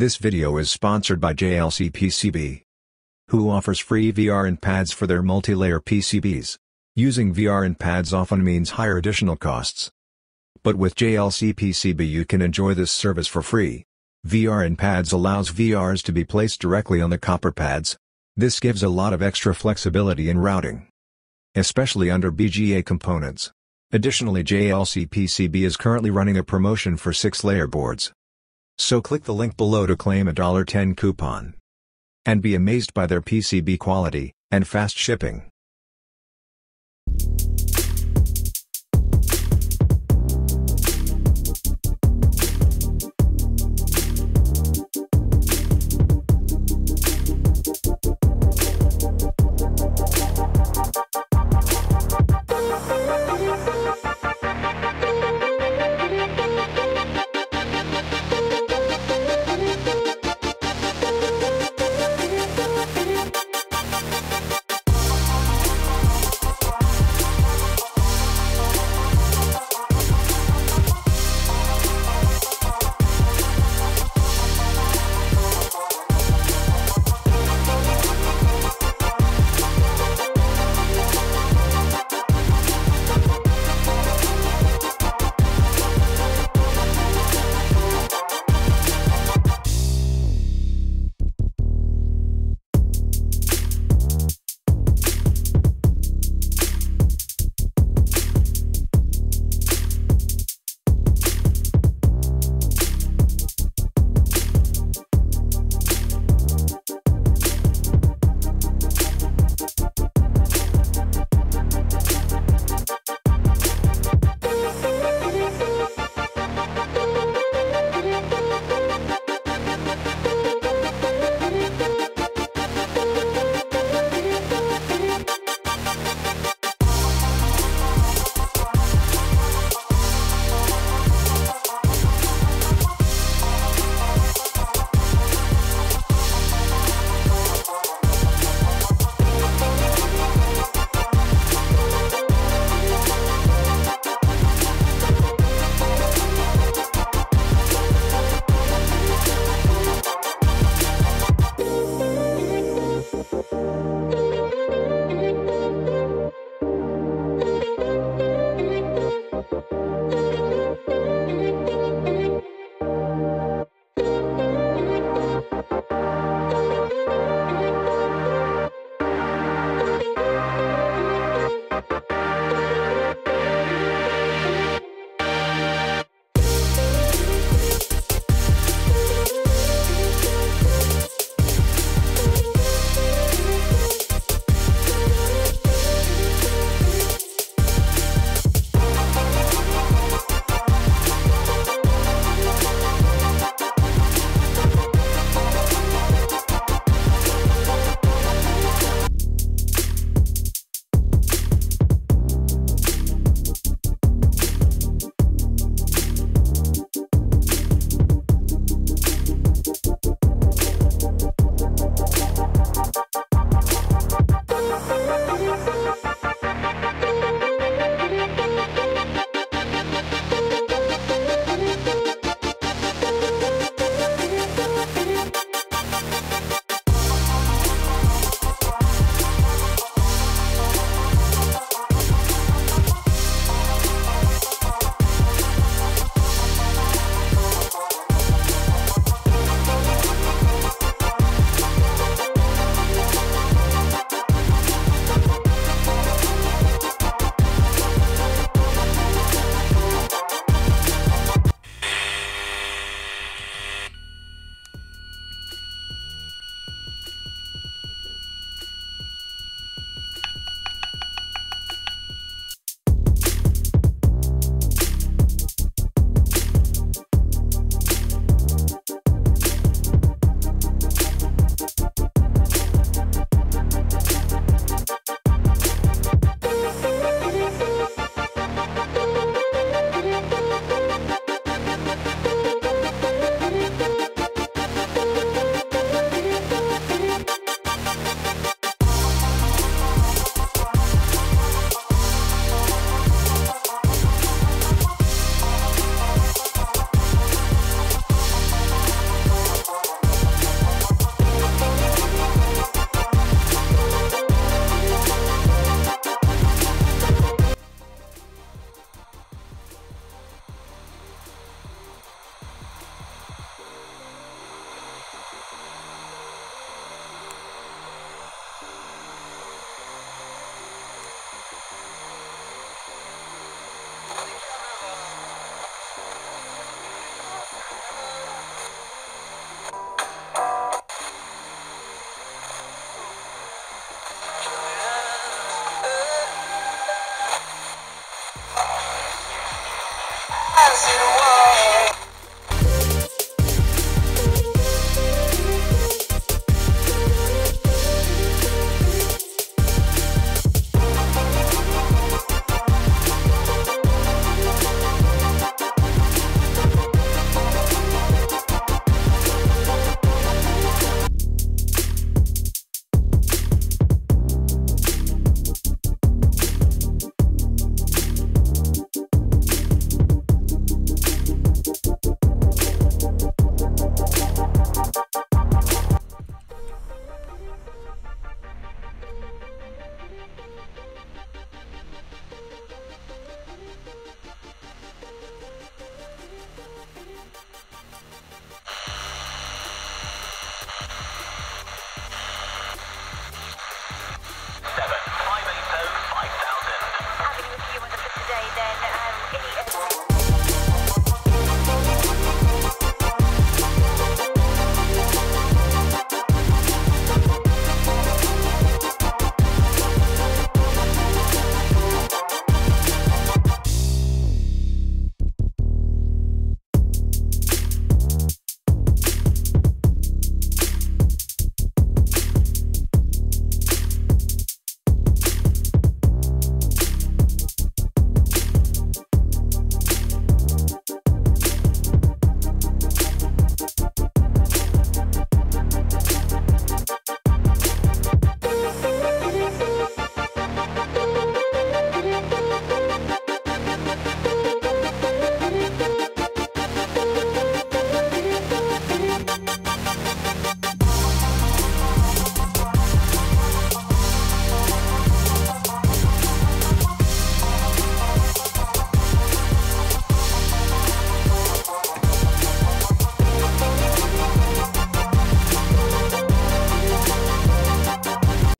This video is sponsored by JLCPCB, who offers free VR and pads for their multi-layer PCBs. Using VR and pads often means higher additional costs. But with JLCPCB you can enjoy this service for free. VR and pads allows VRs to be placed directly on the copper pads. This gives a lot of extra flexibility in routing, especially under BGA components. Additionally, JLCPCB is currently running a promotion for 6-layer boards. So click the link below to claim a $10 coupon and be amazed by their PCB quality and fast shipping.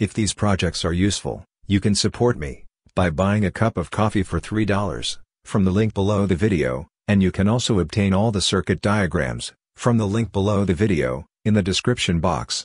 If these projects are useful, you can support me by buying a cup of coffee for $3 from the link below the video, and you can also obtain all the circuit diagrams from the link below the video in the description box.